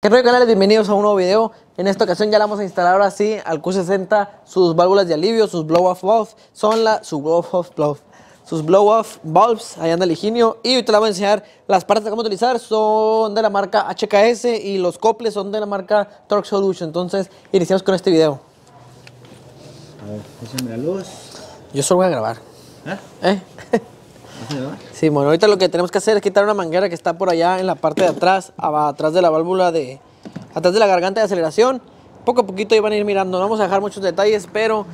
¿Qué rollo, canales? Bienvenidos a un nuevo video. En esta ocasión ya le vamos a instalar ahora sí al Q60 sus válvulas de alivio, sus blow-off valves. Son sus blow-off valves, ahí anda el Higinio. Y ahorita les voy a enseñar las partes que vamos a utilizar. Son de la marca HKS y los coples son de la marca Torque Solution. Entonces, iniciamos con este video. A ver, échame la luz. Yo solo voy a grabar. Sí, bueno, ahorita lo que tenemos que hacer es quitar una manguera que está por allá en la parte de atrás, atrás de la válvula de... atrás de la garganta de aceleración. Poco a poquito ahí van a ir mirando, no vamos a dejar muchos detalles, pero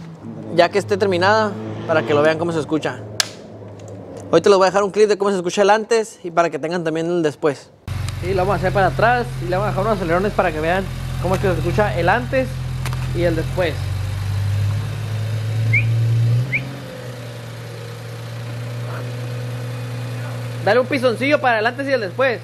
ya que esté terminada, para que lo vean cómo se escucha. Ahorita les voy a dejar un clip de cómo se escucha el antes y para que tengan también el después. Y lo vamos a hacer para atrás y le vamos a dejar unos acelerones para que vean cómo es que se escucha el antes y el después. Dale un pisoncillo para el antes y el después.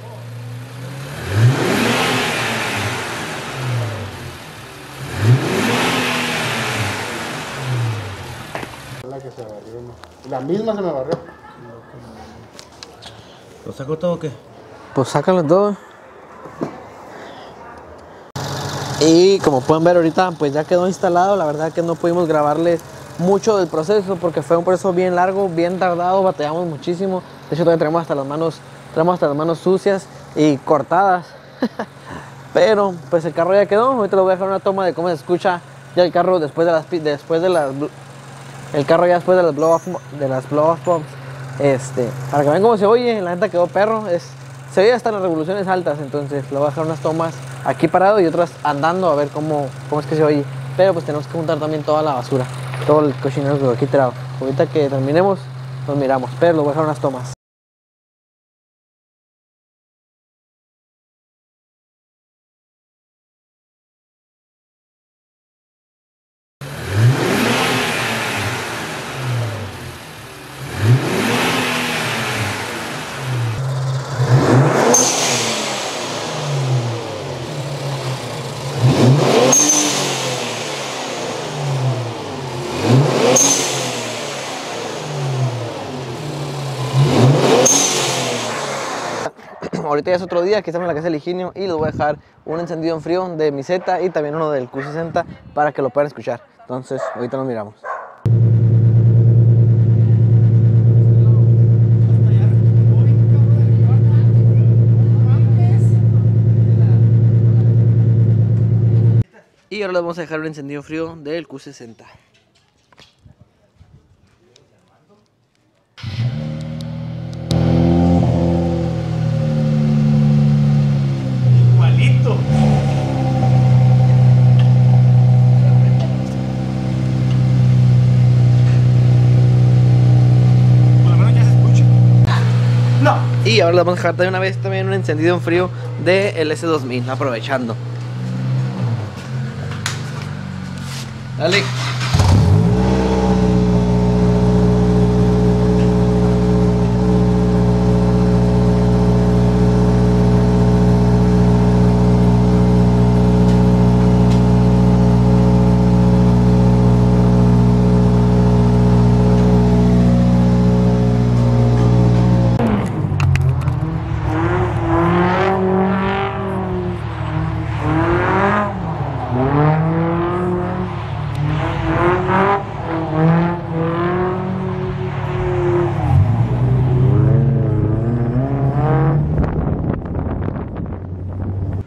La que se barrió, ¿no? La misma se me barrió. ¿Lo saco todo o qué? Pues sácalo todo. Y como pueden ver ahorita, pues ya quedó instalado. La verdad que no pudimos grabarles mucho del proceso porque fue un proceso bien largo, bien tardado, batallamos muchísimo. De hecho, todavía traemos hasta las manos sucias y cortadas. Pero pues el carro ya quedó. Ahorita les voy a dejar una toma de cómo se escucha ya el carro después de las blow-off pumps, para que vean cómo se oye. La neta quedó perro, se oye hasta las revoluciones altas. Entonces les voy a dejar unas tomas aquí parado y otras andando a ver cómo es que se oye. Pero pues tenemos que juntar también toda la basura, todo el cochinero que aquí tirado. Ahorita que terminemos nos miramos, pero les voy a dejar unas tomas. Ahorita ya es otro día, que estamos en la casa del Higinio y les voy a dejar un encendido en frío de mi Z y también uno del Q60 para que lo puedan escuchar. Entonces, ahorita nos miramos. Y ahora les vamos a dejar un encendido en frío del Q60. Y ahora le vamos a dejar también una vez un encendido en frío del S2000, aprovechando. Dale.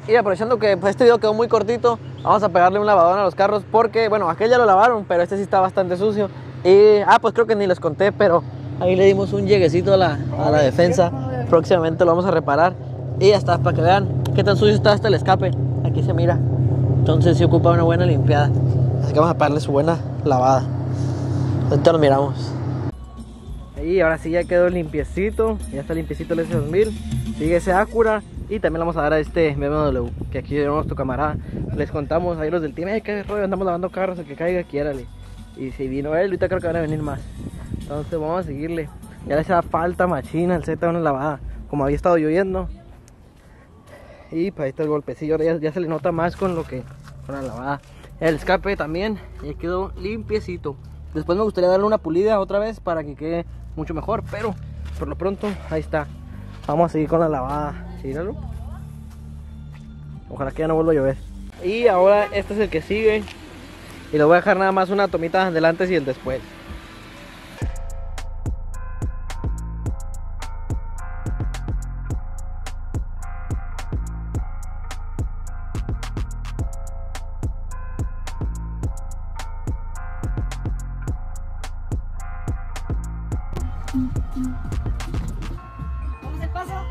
Y aprovechando que pues, este video quedó muy cortito, vamos a pegarle un lavadón a los carros porque, bueno, aquel ya lo lavaron, pero este sí está bastante sucio. Y, pues creo que ni les conté, pero ahí le dimos un lleguecito a la defensa. Próximamente lo vamos a reparar. Y hasta para que vean qué tan sucio está hasta el escape. Aquí se mira. Entonces sí ocupa una buena limpiada. Así que vamos a pegarle su buena lavada. Ahorita lo miramos. Y ahora sí ya quedó limpiecito. Ya está limpiecito el S2000. Sigue ese Acura. Y también le vamos a dar a este BMW, que aquí llevamos tu camarada. Les contamos ahí los del team, qué rollo, andamos lavando carros, el que caiga, quiérale. Y si vino él, ahorita creo que van a venir más. Entonces vamos a seguirle. Ya le hacía falta machina el Z, una lavada, como había estado lloviendo. Y pues ahí está el golpecillo, ya se le nota más con la lavada. El escape también, ya quedó limpiecito. Después me gustaría darle una pulida otra vez para que quede mucho mejor, pero por lo pronto, ahí está. Vamos a seguir con la lavada. Míralo. Ojalá que ya no vuelva a llover. Y ahora este es el que sigue. Y les voy a dejar nada más una tomita del antes y el después. ¿Cómo se pasa?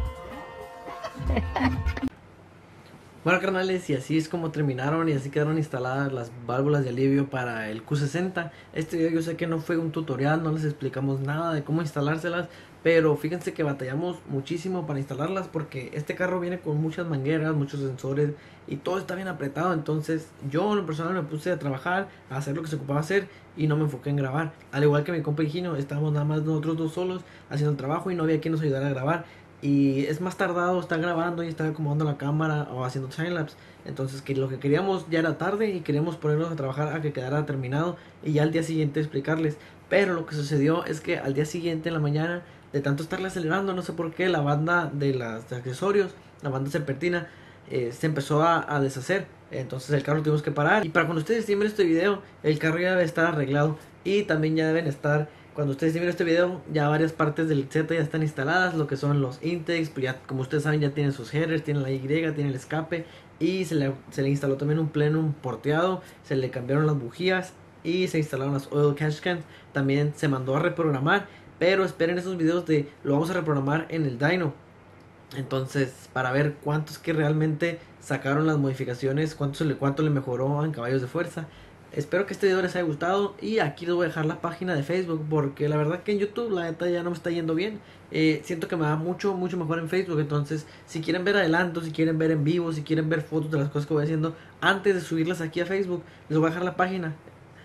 Bueno, carnales, y así es como terminaron y así quedaron instaladas las válvulas de alivio para el Q60. Este video yo sé que no fue un tutorial, no les explicamos nada de cómo instalárselas, pero fíjense que batallamos muchísimo para instalarlas porque este carro viene con muchas mangueras, muchos sensores y todo está bien apretado. Entonces yo en lo personal me puse a trabajar, a hacer lo que se ocupaba hacer y no me enfoqué en grabar. Al igual que mi compa Higinio, estábamos nada más nosotros dos solos haciendo el trabajo y no había quien nos ayudara a grabar. Y es más tardado estar grabando y estar acomodando la cámara o haciendo timelapse. Entonces que lo que queríamos ya era tarde y queríamos ponernos a trabajar a que quedara terminado y ya al día siguiente explicarles. Pero lo que sucedió es que al día siguiente en la mañana, de tanto estarle acelerando, no sé por qué, la banda de los accesorios, la banda serpentina, se empezó a deshacer. Entonces el carro tuvimos que parar. Y para cuando ustedes estén viendo este video, el carro ya debe estar arreglado. Y también ya deben estar... Cuando ustedes miren este video, ya varias partes del Z ya están instaladas, lo que son los intakes, pues ya, como ustedes saben, ya tienen sus headers, tienen la Y, tienen el escape y se le instaló también un plenum porteado, se le cambiaron las bujías y se instalaron las oil cash cans, también se mandó a reprogramar, pero esperen esos videos de lo vamos a reprogramar en el dyno. Entonces, para ver cuántos que realmente sacaron las modificaciones, cuánto le mejoró en caballos de fuerza. Espero que este video les haya gustado y aquí les voy a dejar la página de Facebook porque la verdad que en YouTube la neta ya no me está yendo bien. Siento que me va mucho mejor en Facebook. Entonces si quieren ver adelantos, si quieren ver en vivo, si quieren ver fotos de las cosas que voy haciendo antes de subirlas aquí a Facebook, les voy a dejar la página.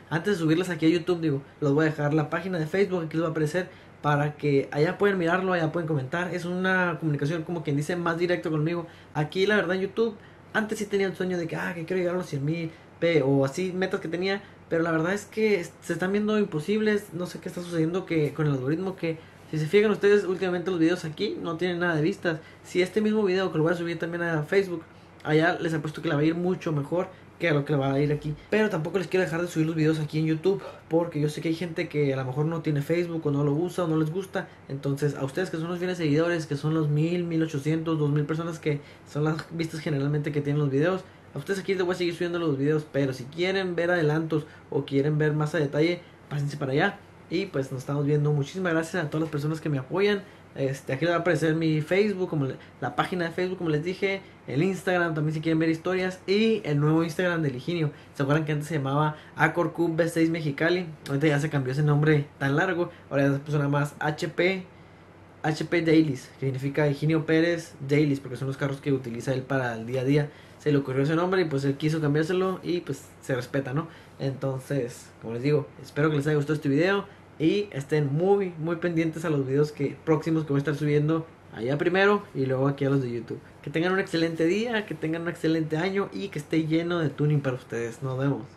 Antes de subirlas aquí a YouTube digo, les voy a dejar la página de Facebook, aquí les va a aparecer para que allá pueden mirarlo, allá pueden comentar. Es una comunicación como quien dice más directo conmigo. Aquí la verdad en YouTube antes sí tenía el sueño de que, que quiero llegar a los 100,000 o así metas que tenía, pero la verdad es que se están viendo imposibles. No sé qué está sucediendo con el algoritmo, que si se fijan ustedes últimamente los videos aquí no tienen nada de vistas. Si este mismo video que lo voy a subir también a Facebook, allá les apuesto que le va a ir mucho mejor que a lo que le va a ir aquí. Pero tampoco les quiero dejar de subir los videos aquí en YouTube porque yo sé que hay gente que a lo mejor no tiene Facebook o no lo usa o no les gusta. Entonces a ustedes que son los fieles seguidores, que son los 1000, 1800, 2000 personas que son las vistas generalmente que tienen los videos, a ustedes aquí les voy a seguir subiendo los videos, pero si quieren ver adelantos o quieren ver más a detalle, pásense para allá. Y pues nos estamos viendo. Muchísimas gracias a todas las personas que me apoyan. Aquí les va a aparecer mi Facebook, como la página de Facebook, como les dije, el Instagram también si quieren ver historias y el nuevo Instagram de Higinio. ¿Se acuerdan que antes se llamaba Acorcum V6 Mexicali? Ahorita ya se cambió ese nombre tan largo, ahora ya se puso nada más HP Dailies, que significa Higinio Pérez Dailies, porque son los carros que utiliza él para el día a día. Se le ocurrió ese nombre y pues él quiso cambiárselo y pues se respeta, ¿no? Entonces, como les digo, espero que les haya gustado este video y estén muy pendientes a los videos próximos que voy a estar subiendo allá primero y luego aquí a los de YouTube. Que tengan un excelente día, que tengan un excelente año y que esté lleno de tuning para ustedes. Nos vemos.